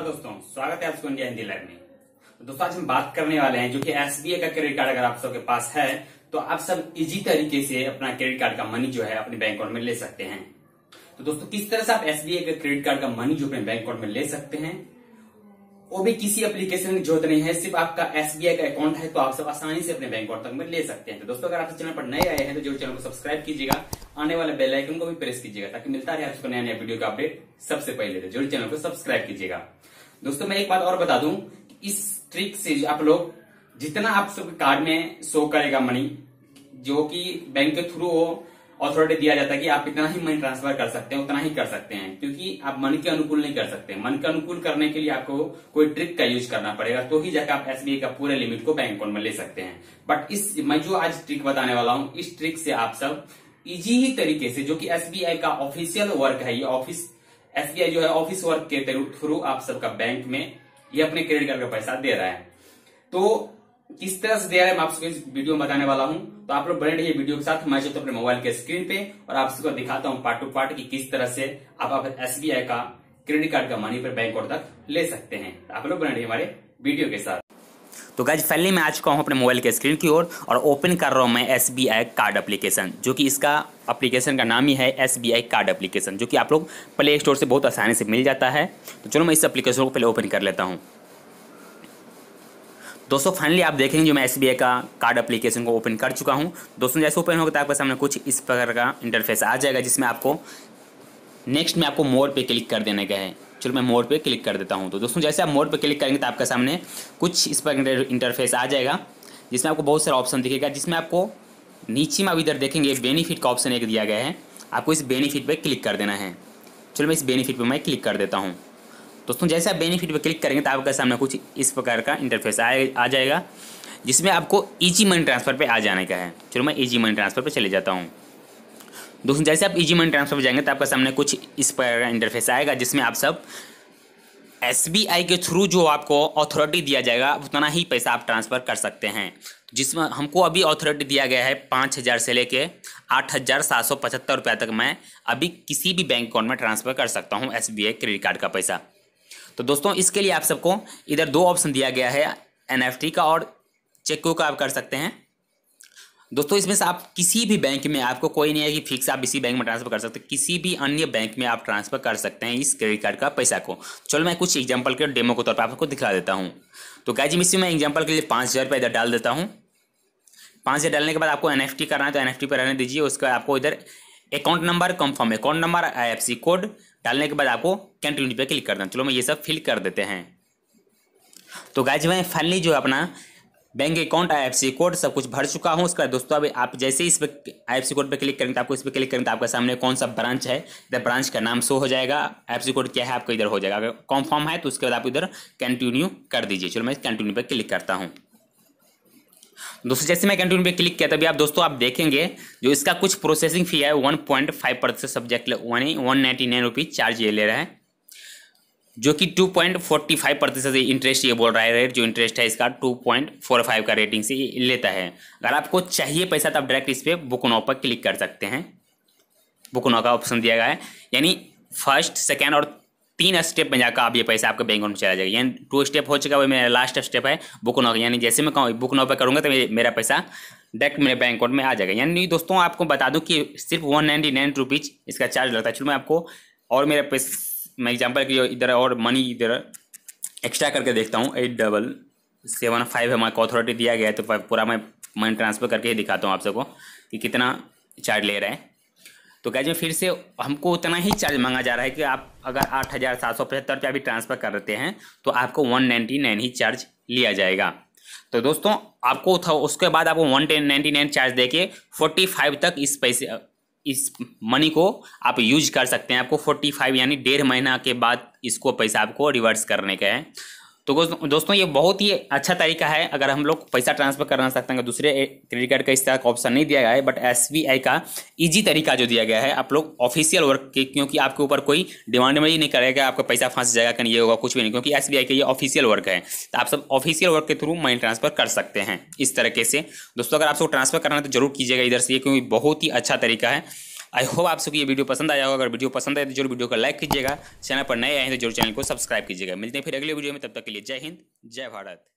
दोस्तों स्वागत है आपको इंडिया हिंदी लाइव में। दोस्तों आज हम बात करने वाले हैं जो कि एसबीआई का क्रेडिट कार्ड अगर आप सबके पास है तो आप सब इजी तरीके से अपना क्रेडिट कार्ड का मनी जो है अपने बैंक अकाउंट में ले सकते हैं। तो दोस्तों किस तरह से आप एसबीआई का क्रेडिट कार्ड का मनी जो अपने बैंक अकाउंट में ले सकते हैं वो भी किसी एप्लीकेशन की जरूरत नहीं है, सिर्फ आपका एसबीआई का अकाउंट है तो आप सब आसानी से अपने बैंक अकाउंट तक में ले सकते हैं। तो दोस्तों अगर आप चैनल पर नए आए हैं तो जरूर चैनल को सब्सक्राइब कीजिएगा, आने वाले बेल आइकन को भी प्रेस कीजिएगा ताकि मिलता रहे आपको नया नया वीडियो का अपडेट सबसे पहले। तो जरूर चैनल को सब्सक्राइब कीजिएगा। दोस्तों मैं एक बात और बता दूं कि इस ट्रिक से आप लोग जितना आप सब कार्ड में शो करेगा मनी जो कि बैंक के थ्रू अथॉरिटी दिया जाता है कि आप इतना ही मनी ट्रांसफर कर सकते हैं, उतना ही कर सकते हैं, क्योंकि आप मन के अनुकूल नहीं कर सकते। मन के अनुकूल करने के लिए आपको कोई ट्रिक का यूज करना पड़ेगा तो ही जाकर आप एसबीआई का पूरे लिमिट को बैंक अकाउंट में ले सकते हैं। बट इस मैं जो आज ट्रिक बताने वाला हूँ इस ट्रिक से आप सब इजी ही तरीके से जो कि एसबीआई का ऑफिशियल वर्क है, ये ऑफिस एसबीआई जो है ऑफिस वर्क के थ्रू आप सबका बैंक में ये अपने क्रेडिट कार्ड का पैसा दे रहा है। तो किस तरह से दे रहा है मैं आपको इस वीडियो में बताने वाला हूं, तो आप लोग बने रहिए वीडियो के साथ। मैं चलता हूं अपने मोबाइल के स्क्रीन पे और आप सबको दिखाता हूं पार्ट टू पार्ट की किस तरह से आप एसबीआई का क्रेडिट कार्ड का मनी पर बैंक अकाउंट तक ले सकते हैं। आप लोग बने रहिए हमारे वीडियो के साथ। तो गाइज फाइनली मैं आ चुका हूँ अपने मोबाइल के स्क्रीन की ओर और ओपन कर रहा हूँ मैं एसबीआई कार्ड एप्लीकेशन, जो कि इसका एप्लीकेशन का नाम ही है एसबीआई कार्ड एप्लीकेशन, जो कि आप लोग प्ले स्टोर से बहुत आसानी से मिल जाता है। तो चलो मैं इस एप्लीकेशन को पहले ओपन कर लेता हूँ। दोस्तों फाइनली आप देखेंगे जो मैं एसबीआई का कार्ड एप्लीकेशन को ओपन कर चुका हूँ। दोस्तों जैसे ओपन होगा आपके सामने कुछ इस प्रकार का इंटरफेस आ जाएगा जिसमें आपको नेक्स्ट में आपको मोर पे क्लिक कर देने का है। चलो मैं मोड पे क्लिक कर देता हूं। तो दोस्तों जैसे आप मोड पे क्लिक करेंगे तो आपके सामने कुछ इस पर इंटरफेस आ जाएगा जिसमें आपको बहुत सारा ऑप्शन दिखेगा, जिसमें आपको नीचे में आप इधर देखेंगे बेनिफिट का ऑप्शन एक दिया गया है, आपको इस बेनिफिट पे क्लिक कर देना है। चलो मैं इस बेनिफिट पे मैं क्लिक कर देता हूँ। दोस्तों जैसे आप बेनिफिट पर क्लिक करेंगे तो आपके सामने कुछ इस प्रकार का इंटरफेस आ जाएगा जिसमें आपको ईजी मनी ट्रांसफ़र पर आ जाने का है। चलो मैं ईजी मनी ट्रांसफ़र पर चले जाता हूँ। दोस्तों जैसे आप इजी मनी ट्रांसफर पर जाएंगे तो आपका सामने कुछ इस प्रकार का इंटरफेस आएगा जिसमें आप सब एसबीआई के थ्रू जो आपको अथॉरिटी दिया जाएगा उतना ही पैसा आप ट्रांसफ़र कर सकते हैं, जिसमें हमको अभी अथॉरिटी दिया गया है 5,000 से लेके 8,775 रुपया तक मैं अभी किसी भी बैंक अकाउंट में ट्रांसफ़र कर सकता हूँ एसबीआई क्रेडिट कार्ड का पैसा। तो दोस्तों इसके लिए आप सबको इधर दो ऑप्शन दिया गया है, एनएफटी का और चेक का आप कर सकते हैं। दोस्तों इसमें से आप किसी भी बैंक में, आपको कोई नहीं है कि फिक्स आप इसी बैंक में ट्रांसफर कर सकते हैं, किसी भी अन्य बैंक में आप ट्रांसफर कर सकते हैं इस क्रेडिट कार्ड का पैसा को। चलो मैं कुछ एग्जांपल के डेमो के तौर पर आपको दिखा देता हूं। तो गाइज इसमें मैं एग्जांपल के लिए 5,000 रुपये इधर डाल देता हूँ। 5,000 डालने के बाद आपको एनएफटी करना है तो एनएफटी पर रहने दीजिए। उसके बाद आपको इधर account number, confirm account number, IFSC code डालने के बाद आपको कंटिन्यू पर क्लिक करना है। चलो मैं ये सब फिल कर देते हैं। तो गाइज मैं फाइनली जो अपना बैंक अकाउंट, IFSC कोड सब कुछ भर चुका हूं। उसका दोस्तों अभी आप जैसे ही इस पर IFSC कोड पर क्लिक करेंगे तो आपको इस पर क्लिक करेंगे तो आपके सामने कौन सा ब्रांच है, इधर ब्रांच का नाम शो हो जाएगा, IFSC कोड क्या है आपको इधर हो जाएगा। अगर कॉन्फर्म है तो उसके बाद आप इधर कंटिन्यू कर दीजिए। चलो मैं कंटिन्यू पर क्लिक करता हूँ। दोस्तों जैसे मैं कंटिन्यू पर क्लिक किया तभी आप दोस्तों आप देखेंगे जो इसका कुछ प्रोसेसिंग फी है 1.5% सब्जेक्ट 199 रुपीज़ चार्ज ये ले रहा है, जो कि 2.45% इंटरेस्ट ये बोल रहा है। रेट जो इंटरेस्ट है इसका 2.45 का रेटिंग से ये लेता है। अगर आपको चाहिए पैसा तो आप डायरेक्ट इस पर बुक नाउ पर क्लिक कर सकते हैं। बुक नाउ का ऑप्शन दिया गया है, यानी फर्स्ट, सेकंड और 3 स्टेप में जाकर आप ये पैसा आपके बैंक अकाउंट में चला जाएगा। यानी 2 स्टेप हो चुका है, वही मेरा लास्ट स्टेप है बुक नाउ, यानी जैसे मैं कहूँ बुक नाउ पर करूँगा तो मेरा पैसा डायरेक्ट मेरे बैंक अकाउंट में आ जाएगा। यानी दोस्तों आपको बता दूँ कि सिर्फ 199 रुपीज़ इसका चार्ज लगता है। चलो मैं आपको और मेरा पैसा मैं एग्जांपल के इधर और मनी इधर एक्स्ट्रा करके देखता हूँ। 8,775 है हमारे अथॉरिटी दिया गया है तो पूरा मैं मनी ट्रांसफ़र करके ही दिखाता हूँ आप सबको कि कितना चार्ज ले रहा है। तो गाइस में फिर से हमको उतना ही चार्ज मांगा जा रहा है कि आप अगर 8,775 रुपया भी ट्रांसफ़र कर देते हैं तो आपको 199 ही चार्ज लिया जाएगा। तो दोस्तों आपको उसके बाद आपको 199 चार्ज दे के 45 तक इस मनी को आप यूज कर सकते हैं। आपको 45 यानी 1.5 महीना के बाद इसको पैसा आपको रिवर्स करने का है। तो दोस्तों ये बहुत ही अच्छा तरीका है। अगर हम लोग पैसा ट्रांसफ़र करना सकते हैं, दूसरे क्रेडिट कार्ड का इस तरह का ऑप्शन नहीं दिया गया है, बट एसबीआई का इजी तरीका जो दिया गया है आप लोग ऑफिशियल वर्क के, क्योंकि आपके ऊपर कोई डिमांड में ही नहीं करेगा आपका पैसा फंस जाएगा कहीं ये होगा कुछ भी नहीं, क्योंकि एसबीआई का ये ऑफिशियल वर्क है। तो आप सब ऑफिशियल वर्क के थ्रू मनी ट्रांसफ़र कर सकते हैं इस तरीके से। दोस्तों अगर आपको ट्रांसफ़र करना है तो जरूर कीजिएगा इधर से, क्योंकि बहुत ही अच्छा तरीका है। आई होप आप सबको ये वीडियो पसंद आया होगा। अगर वीडियो पसंद आए तो जरूर वीडियो को लाइक कीजिएगा, चैनल पर नए आए हैं तो जरूर चैनल को सब्सक्राइब कीजिएगा। मिलते हैं फिर अगले वीडियो में, तब तक के लिए जय हिंद जय भारत।